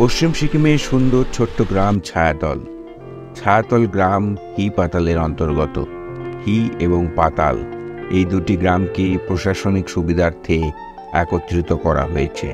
পশ্চিম সিকিমের সুন্দর ছোট্ট গ্রাম ছায়াতল। ছায়াতল গ্রাম হি পাতালের অন্তর্গত। হি এবং পাতাল এই দুটি গ্রামকে প্রশাসনিক সুবিধার্থে একত্রিত করা হয়েছে।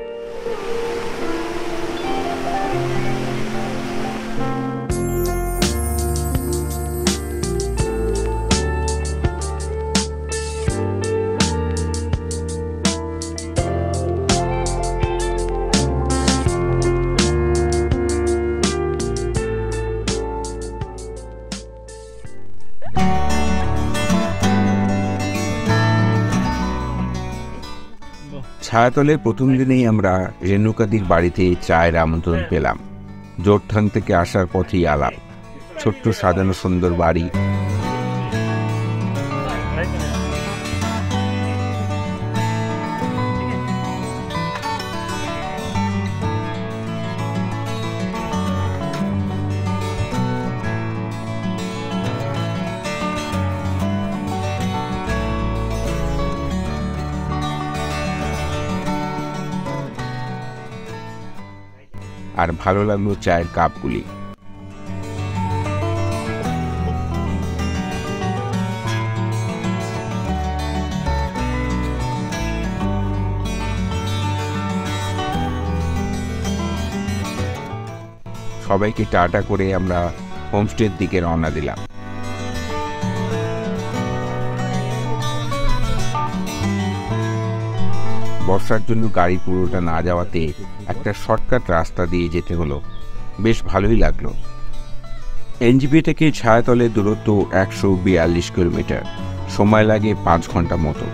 ছায়াতলের প্রথম দিনেই আমরা রেণুকাদির বাড়িতে চায়ের আমন্ত্রণ পেলাম। জোরথাং থেকে আসার পথেই আলাপ। ছোট্ট সাজানো সুন্দর বাড়ি, আর ভালো লাগলো চায়ের কাপগুলি। সবাইকে টাটা করে আমরা হোমস্টের দিকে রওনা দিলাম। বর্ষার জন্য গাড়ি পুরোটা না যাওয়াতে একটা শর্টকাট রাস্তা দিয়ে যেতে হলো। বেশ ভালোই লাগলো। এনজিপি থেকে ছায়াতলের দূরত্ব 142 কিলোমিটার, সময় লাগে 5 ঘন্টা মতো।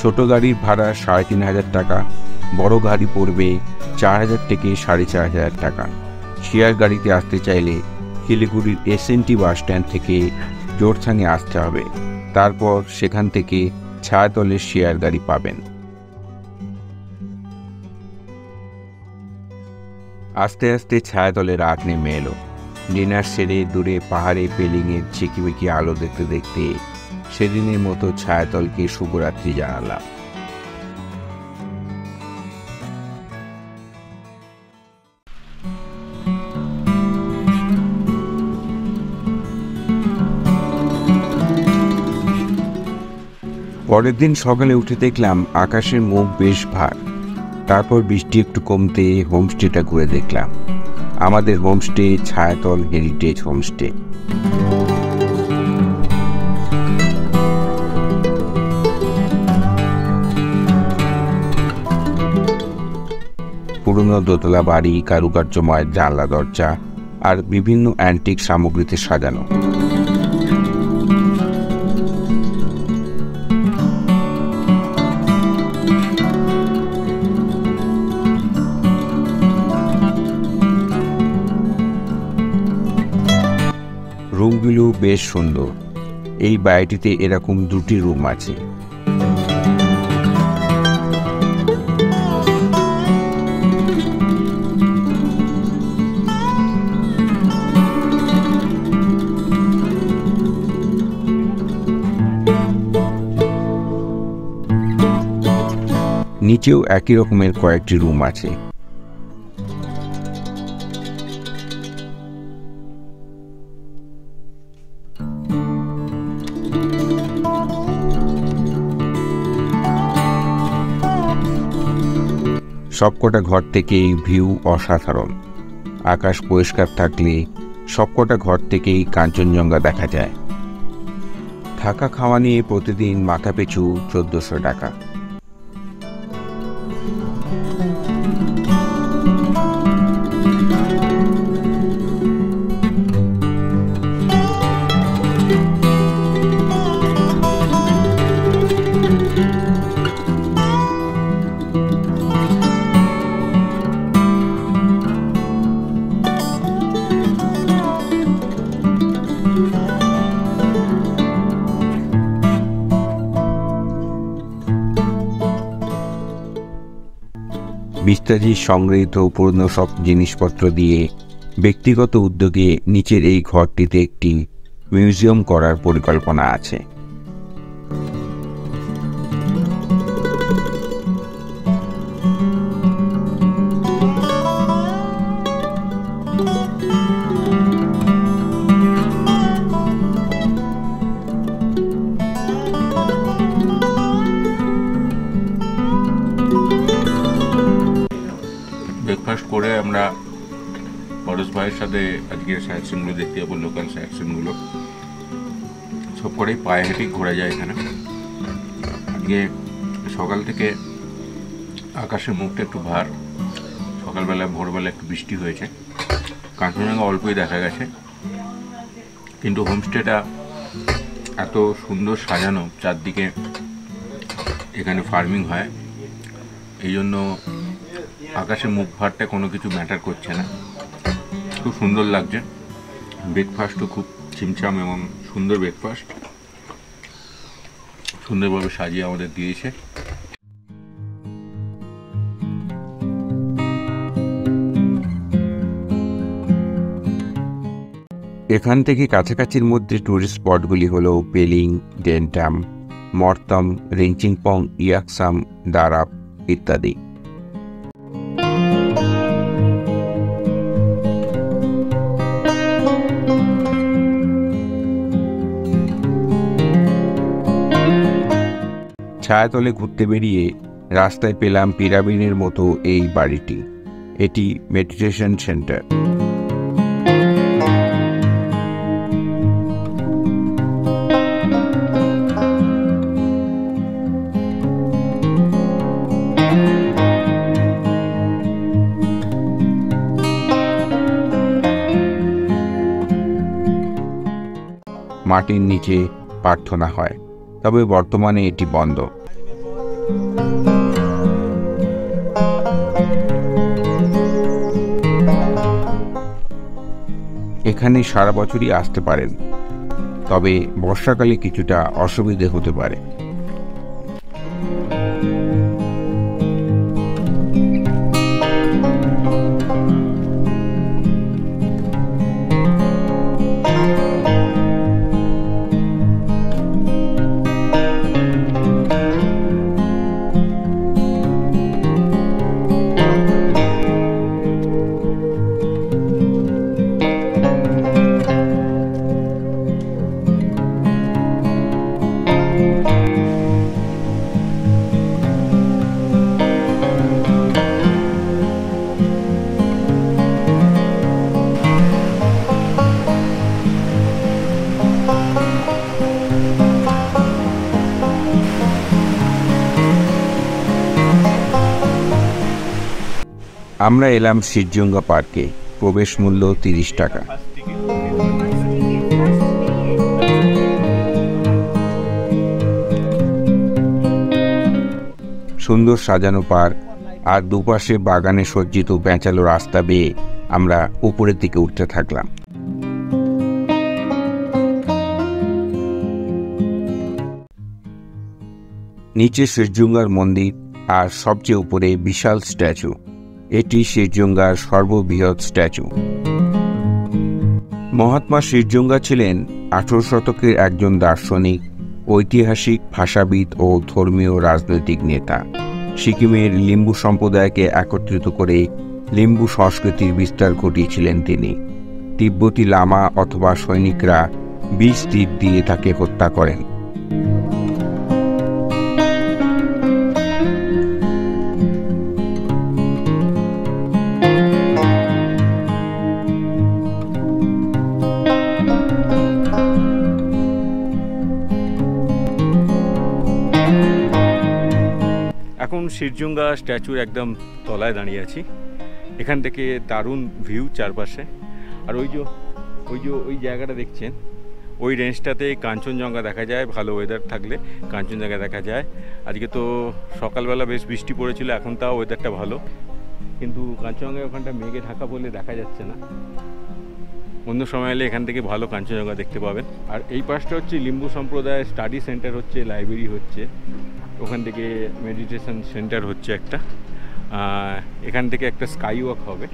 ছোট গাড়ির ভাড়া 3500 টাকা, বড় গাড়ি পড়বে 4000 থেকে 4500 টাকা। শেয়ার গাড়িতে আসতে চাইলে শিলিগুড়ির SNT বাস স্ট্যান্ড থেকে জোরথাঙে আসতে হবে, তারপর সেখান থেকে ছায়াতলের শেয়ার গাড়ি পাবেন। আস্তে আস্তে ছায়াতলে রাত নেমে এলো। ডিনার সেরে দূরে পাহাড়ে পেলিংয়ের ঝিকিমিকি আলো দেখতে দেখতে সেদিনের মতো ছায়াতলকে শুভরাত্রি জানালাম। পরের দিন সকালে উঠে দেখলাম আকাশের মুখ বেশ ভার। তারপর বৃষ্টি একটু কমতে হোমস্টেটা ঘুরে দেখলাম। আমাদের হোমস্টে ছায়াতল হেরিটেজ হোমস্টে। পুরনো দোতলা বাড়ি, কারুকার্যময় জানলা দরজা আর বিভিন্ন অ্যান্টিক সামগ্রীতে সাজানো। রুমগুলো বেশ সুন্দর। এই বাড়িটিতে এরকম 2টি রুম আছে। নিচেও একই রকমের কয়েকটি রুম আছে। সবকটা ঘর থেকেই ভিউ অসাধারণ। আকাশ পরিষ্কার থাকলে সবকটা ঘর থেকেই কাঞ্চনজঙ্ঘা দেখা যায়। থাকা খাওয়া নিয়ে প্রতিদিন মাথা পিছু 1400 টাকা। বিস্তারিত সংগৃহীত পুরনো সব জিনিসপত্র দিয়ে ব্যক্তিগত উদ্যোগে নিচের এই ঘরটিতে একটি মিউজিয়াম করার পরিকল্পনা আছে। ব্রেকফাস্ট করে আমরা পরশ ভাইয়ের সাথে আজকে স্যাকশনগুলো দেখতে যাবো, লোকাল স্যাকশনগুলো সব করেই পায়ে হেঁটে ঘোরা যায় এখানে। আজকে সকাল থেকে আকাশের মুখটা একটু ভার, সকালবেলা ভোরবেলা একটু বৃষ্টি হয়েছে, কাঞ্চনজঙ্ঘা অল্পই দেখা গেছে, কিন্তু হোমস্টেটা এত সুন্দর সাজানো, চারদিকে এখানে ফার্মিং হয়, এই জন্য আকাশের মুখ ভারটা কোনো কিছু ম্যাটার করছে না, খুব সুন্দর লাগছে। ব্রেকফাস্টও খুব ছিমছাম এবং সুন্দর ব্রেকফাস্ট, সুন্দরভাবে সাজিয়ে আমাদের দিয়েছে। এখান থেকে কাছাকাছির মধ্যে ট্যুরিস্ট স্পটগুলি হলো পেলিং, ডেন্টাম, মর্তম, রিংচিংপং, ইয়াকসাম, দারাপ ইত্যাদি। ছায়াতলে ঘুরতে বেরিয়ে রাস্তায় পেলাম পিরামিডের মতো এই বাড়িটি, এটি মেডিটেশন সেন্টার। মাটির নিচে প্রার্থনা হয়, তবে বর্তমানে এটি বন্ধ। এখানে সারা বছরই আসতে পারেন, তবে বর্ষাকালে কিছুটা অসুবিধে হতে পারে। আমরা এলাম সিরিজুঙ্গা পার্কে, প্রবেশ মূল্য 30 টাকা। সুন্দর সাজানো পার্ক আর দুপাশে বাগানে সজ্জিত প্যাঁচালো রাস্তা বেয়ে আমরা উপরের দিকে উঠতে থাকলাম। নিচে সিরিজুঙ্গার মন্দির আর সবচেয়ে উপরে বিশাল স্ট্যাচু, এটি সিরিজুঙ্গার সর্ববৃহৎ স্ট্যাচু। মহাত্মা সিরিজুঙ্গা ছিলেন 18 শতকের একজন দার্শনিক, ঐতিহাসিক, ভাষাবিদ ও ধর্মীয় রাজনৈতিক নেতা। সিকিমের লিম্বু সম্প্রদায়কে একত্রিত করে লিম্বু সংস্কৃতির বিস্তার ঘটিয়েছিলেন তিনি। তিব্বতী লামা অথবা সৈনিকরা 20 তীর দিয়ে তাকে হত্যা করেন। সিরিজুঙ্গা স্ট্যাচুর একদম তলায় দাঁড়িয়ে আছি, এখান থেকে দারুণ ভিউ চারপাশে। আর ওই জায়গাটা দেখছেন, ওই রেঞ্জটাতে কাঞ্চনজঙ্ঘা দেখা যায়, ভালো ওয়েদার থাকলে কাঞ্চনজঙ্ঘা দেখা যায়। আজকে তো সকালবেলা বেশ বৃষ্টি পড়েছিল, এখন তাও ওয়েদারটা ভালো, কিন্তু কাঞ্চনজঙ্ঘা ওখানটা মেঘে ঢাকা বলে দেখা যাচ্ছে না। অন্য সময় এলে এখান থেকে ভালো কাঞ্চনজঙ্ঘা দেখতে পাবেন। আর এই পাশটা হচ্ছে লিম্বু সম্প্রদায় স্টাডি সেন্টার, হচ্ছে লাইব্রেরি, হচ্ছে ওখান থেকে মেডিটেশন সেন্টার হচ্ছে একটা, এখান থেকে একটা স্কাই ওয়াক হবে,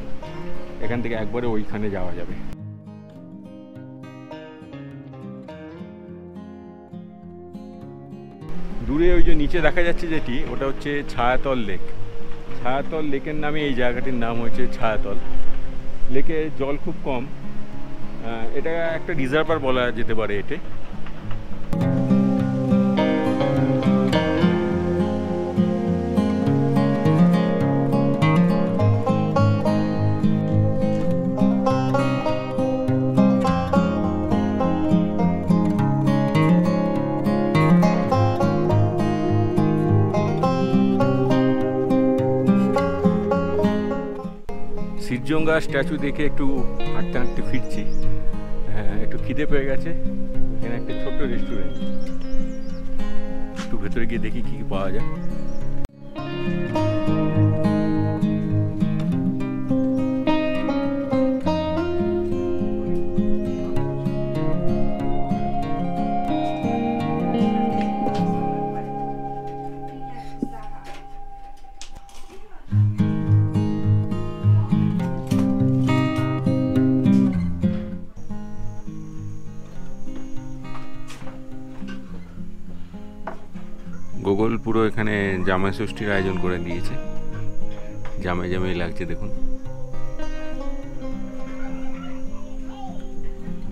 এখান থেকে একবারে ওইখানে যাওয়া যাবে। দূরে ওই যে নিচে দেখা যাচ্ছে যেটি, ওটা হচ্ছে ছায়াতল লেক। ছায়াতল লেকের নামে এই জায়গাটির নাম হয়েছে ছায়াতল। লেকে জল খুব কম, এটা একটা রিজার্ভার বলা যেতে পারে। এতে সিরিজজঙ্গা স্ট্যাচু দেখে একটু হাঁটতে হাঁটতে ফিরছি, একটু খিদে পেয়ে গেছে। এখানে একটা ছোট্ট রেস্টুরেন্ট, একটু ভেতরে গিয়ে দেখি কি পাওয়া যায়। গোগল পুরো এখানে জামাই ষষ্ঠীর আয়োজন করে দিয়েছে, জামাই জামাই লাগছে। দেখুন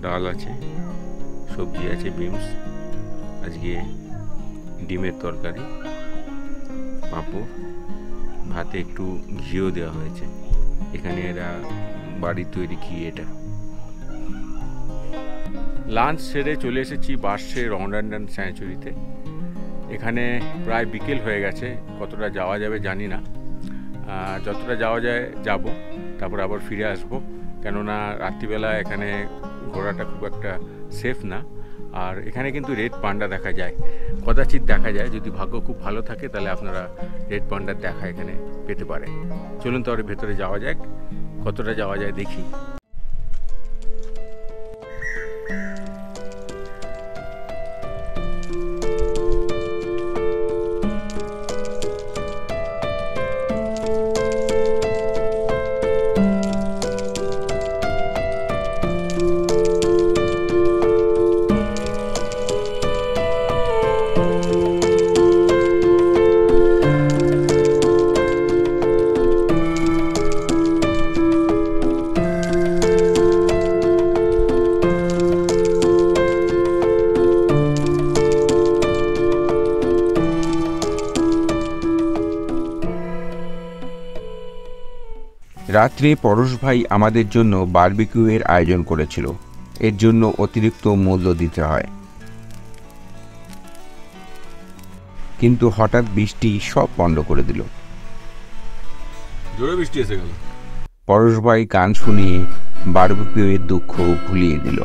ডাল আছে, সবজি আছে, বিনস, আজকে ডিমের তরকারি, পাঁপড়, ভাতে একটু ঘিও দেওয়া হয়েছে। এখানে এরা বাড়ির তৈরি ঘি। এটা লাঞ্চ সেরে চলে এসেছি বাসে রন্ডান্ডান স্যাঞ্চুরিতে। এখানে প্রায় বিকেল হয়ে গেছে, কতটা যাওয়া যাবে জানি না, যতটা যাওয়া যায় যাব, তারপর আবার ফিরে আসব, কেননা রাত্রিবেলা এখানে ঘোরাটা খুব একটা সেফ না। আর এখানে কিন্তু রেড পান্ডা দেখা যায়, কদাচিৎ দেখা যায়, যদি ভাগ্য খুব ভালো থাকে তাহলে আপনারা রেড পান্ডার দেখা এখানে পেতে পারেন। চলুন তাহলে ভেতরে যাওয়া যাক, কতটা যাওয়া যায় দেখি। রাত্রে পরশ ভাই আমাদের জন্য বারবিকিউয়ের আয়োজন করেছিল, এর জন্য অতিরিক্ত মূল্য দিতে হয়। কিন্তু হঠাৎ বৃষ্টি সব বন্ধ করে দিল। জোরে বৃষ্টি এসে গেল। পরশ ভাই গান শুনিয়ে বারবিকিউয়ের দুঃখ ভুলিয়ে দিল।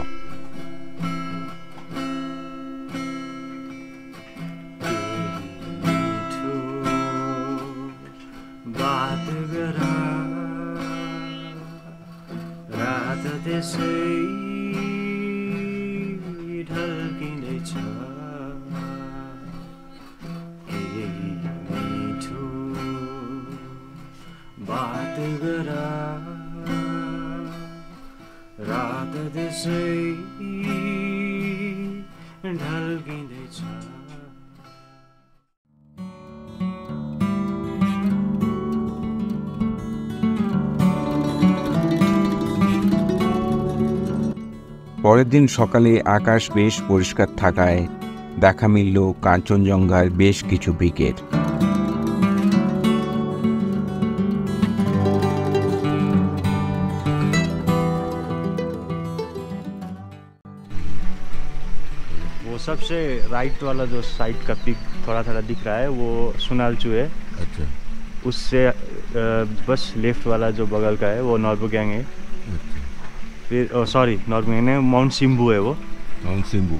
পরের দিন সকালে আকাশ বেশ পরিষ্কার থাকায় দেখা মিলল কাঞ্চনজঙ্ঘার বেশ কিছু পিকের। सबसे राइट वाला जो साइड का पिक थोड़ा थोड़ा दिख रहा है वो सुनालचू है। अच्छा। उससे बस लेफ्ट वाला जो बगल का है वो नॉर्बोगैंग है। अच्छा। फिर सॉरी नॉर्बोगैंग है, माउंट सिम्बू है वो। माउंट सिम्बू।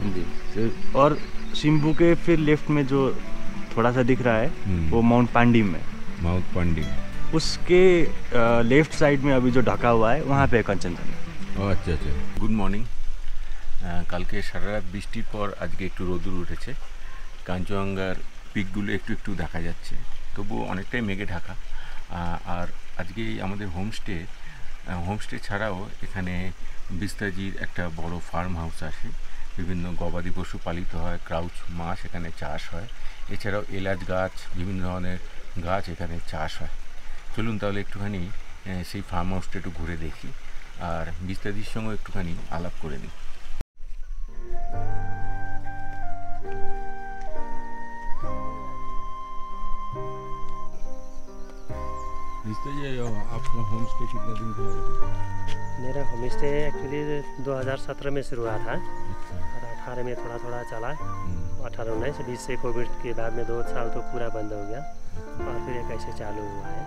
और सिम्बू के फिर लेफ्ट में जो थोड़ा सा दिख रहा है वो माउंट पांडिम है। माउंट पांडिम। उसके लेफ्ट साइड में अभी जो ढका हुआ है वहाँ पे कंचनजंगा। अच्छा अच्छा। Good morning. কালকে সারা রাত বৃষ্টির পর আজকে একটু রোদুর উঠেছে। কাঞ্চনজঙ্ঘার পিকগুলো একটু একটু দেখা যাচ্ছে, তবুও অনেকটাই মেঘে ঢাকা। আর আজকে আমাদের হোমস্টে ছাড়াও এখানে বিস্তাজির একটা বড় ফার্ম হাউস আছে, বিভিন্ন গবাদি পশু পালিত হয়, ক্রাউচ মাছ এখানে চাষ হয়, এছাড়াও এলাচ গাছ, বিভিন্ন ধরনের গাছ এখানে চাষ হয়। চলুন তাহলে একটুখানি সেই ফার্ম হাউসটা একটু ঘুরে দেখি আর বিস্তাজির সঙ্গে একটুখানি আলাপ করে নিই। आपका होम स्टे कितना दिन का है? मेरा होम स्टे एक्चुअली 2017 में शुरू हुआ था और 18 में थोड़ा थोड़ा चला, 18-19-20 से कोविड के बाद में 2 साल तो पूरा बंद हो गया और फिर एक ऐसे चालू हुआ है।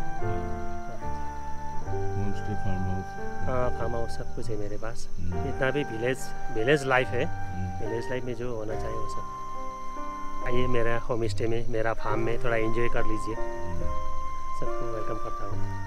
हाँ फार्म हाउस सब कुछ है मेरे पास। इतना भी विलेज लाइफ है, विलेज लाइफ में जो होना चाहिए वो सब। आइए मेरा होम स्टे में, मेरा फार्म में थोड़ा एंजॉय कर लीजिए। सबको वेलकम करता हूँ।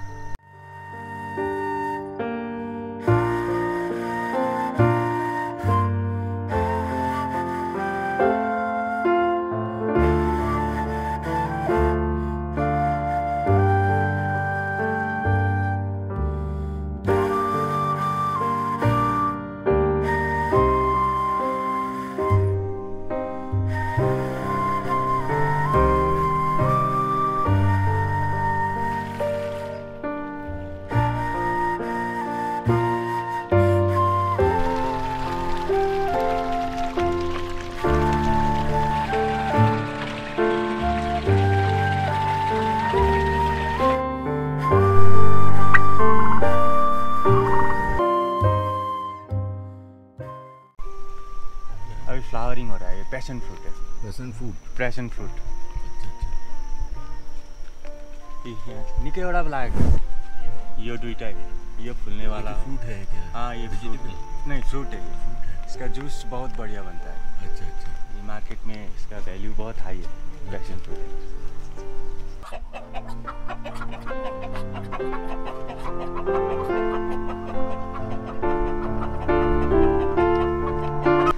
फ्लावरिंग हो रहा है, पैशन फ्रूट है। पैशन फ्रूट निकैवटा लागेको यो दुईटा, ये फूलने वाला फ्रूट है क्या? हाँ ये वेजिटेबल नहीं, फ्रूट है ये। इसका जूस बहुत बढ़िया बनता है। अच्छा अच्छा, ये मार्केट में इसका वैल्यू बहुत हाई है, पैशन फ्रूट है।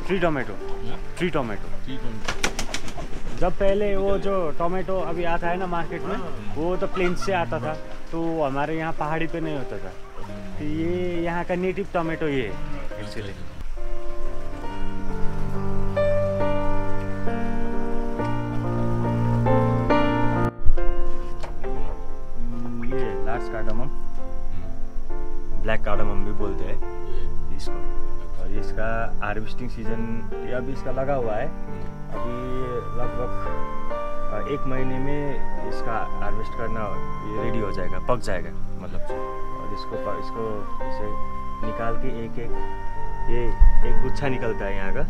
फ्री टोमेटो जब पहले वो जो टोमेटो अभी आता है ना मार्केट में, वो तो प्लेन्स से आता था, तो हमारे यहाँ पहाड़ी पे नहीं होता था। तो ये यहाँ का नेटिव टोमेटो ये है एक्चुअली। ये लार्ज कार्डमम, ब्लैक कार्डमम भी बोलते हैं इसको। और इसका हार्वेस्टिंग सीजन अभी इसका लगा हुआ है, अभी लगभग 1 महीने में इसका हार्वेस्ट करना रेडी हो जाएगा, पक जाएगा मतलब। और इसको इसे निकाल के एक गुच्छा निकलता है, यहाँ का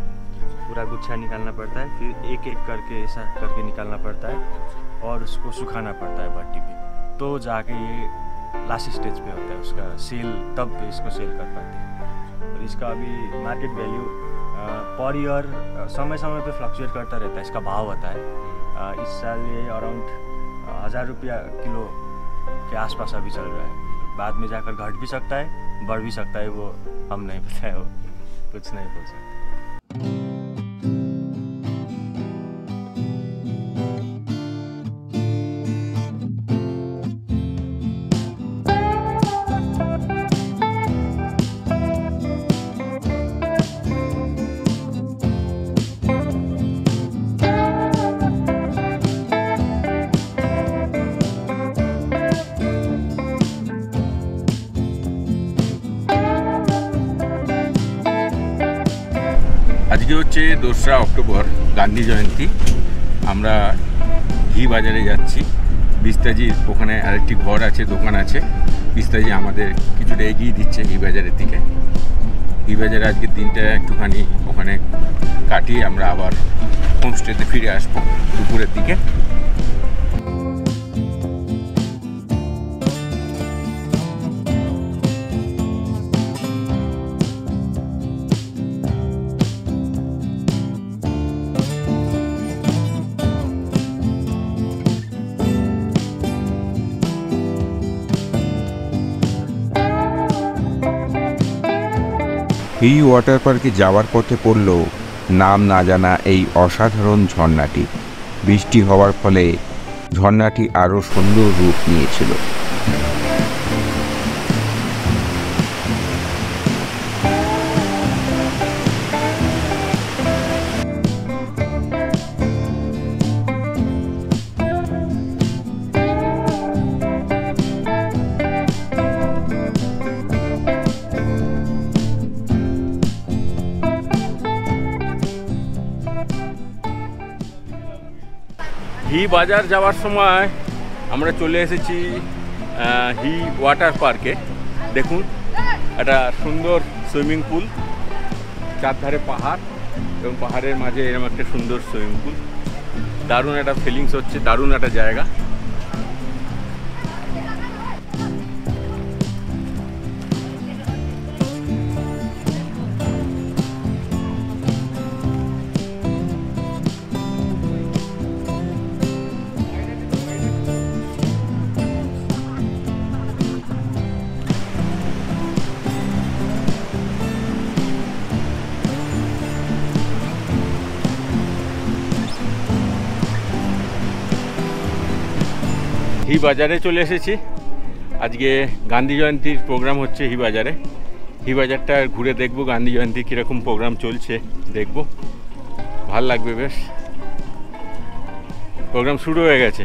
पूरा गुच्छा निकालना पड़ता है, फिर एक एक करके ऐसा करके निकालना पड़ता है और उसको सुखाना पड़ता है भट्टी पे, तो जाके ये लास्ट स्टेज पे होता है उसका सेल, तब इसको सेल कर पाते हैं। और इसका अभी मार्केट वैल्यू पर ईयर समय समय पे फ्लक्चुएट करता रहता है, इसका भाव होता है। इस साल ये अराउंड 1000 रुपया किलो के आसपास अभी चल रहा है, बाद में जाकर घट भी सकता है, बढ़ भी सकता है, वो हम नहीं पता है, वो कुछ नहीं बोल सकते। হচ্ছে 2রা অক্টোবর গান্ধী জয়ন্তী। আমরা ঘি বাজারে যাচ্ছি। বিস্তাজির ওখানে আরেকটি ঘর আছে, দোকান আছে। বিস্তাজি আমাদের কিছুটা এগিয়ে দিচ্ছে ঘি বাজারের দিকে। ঘি বাজারে আজকে দিনটা একটুখানি ওখানে কাটিয়ে আমরা আবার হোমস্টেতে ফিরে আসবো দুপুরের দিকে। এই ওয়াটার পার্কে যাওয়ার পথে পড়ল নাম না জানা এই অসাধারণ ঝর্ণাটি। বৃষ্টি হওয়ার ফলে ঝর্ণাটি আরও সুন্দর রূপ নিয়েছিল। হি বাজার যাওয়ার সময় আমরা চলে এসেছি হি ওয়াটার পার্কে। দেখুন একটা সুন্দর সুইমিং পুল, চারধারে পাহাড় এবং পাহাড়ের মাঝে এরকম একটা সুন্দর সুইমিং পুল। দারুণ একটা ফিলিংস হচ্ছে, দারুণ একটা জায়গা। হি বাজারে চলে এসেছি। আজকে গান্ধী জয়ন্তীর প্রোগ্রাম হচ্ছে হি বাজারে। হি বাজারটা ঘুরে দেখব, গান্ধী জয়ন্তী কীরকম প্রোগ্রাম চলছে দেখব, ভাল লাগবে বেশ। প্রোগ্রাম শুরু হয়ে গেছে।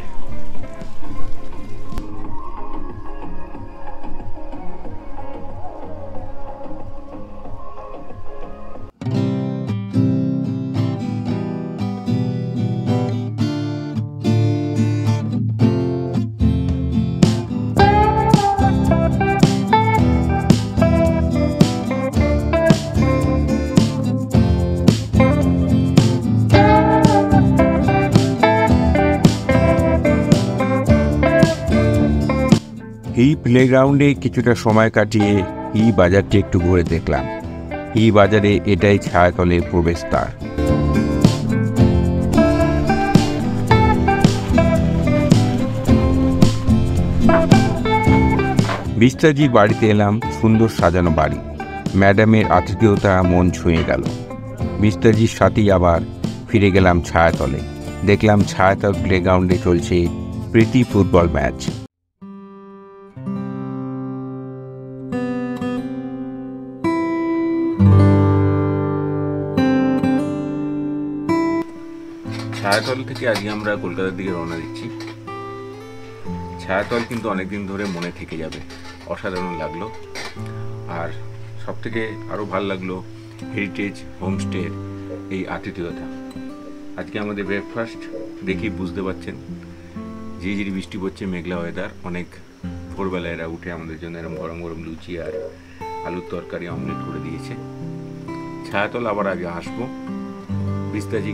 এই প্লেগ্রাউন্ডে কিছুটা সময় কাটিয়ে এই বাজারটি একটু ঘুরে দেখলাম। এই বাজারে এটাই ছায়াতলের প্রবেশদ্বার। বিস্তাজির বাড়িতে এলাম, সুন্দর সাজানো বাড়ি। ম্যাডামের আতিথেয়তা মন ছুঁয়ে গেল। বিস্তাজির সাথেই আবার ফিরে গেলাম ছায়াতলে। দেখলাম ছায়াতল প্লেগ্রাউন্ডে চলছে প্রীতি ফুটবল ম্যাচ। ছায়াতল থেকে আজকে আমরা কলকাতার দিকে রওনা দিচ্ছি। ছায়াতল কিন্তু অনেকদিন ধরে মনে থেকে যাবে, অসাধারণ লাগলো। আর সবথেকে আরও ভালো লাগলো হেরিটেজ হোমস্টের এই আতিথেয়তা। আজকে আমাদের ব্রেকফাস্ট দেখি বুঝতে পারছেন, ঝিঝির বৃষ্টি পড়ছে, মেঘলা ওয়েদার। অনেক ভোরবেলা এরা উঠে আমাদের জন্য এরকম গরম গরম লুচি আর আলুর তরকারি অমলেট করে দিয়েছে। ছায়াতল আবার আগে আসবো। বিস্তাজি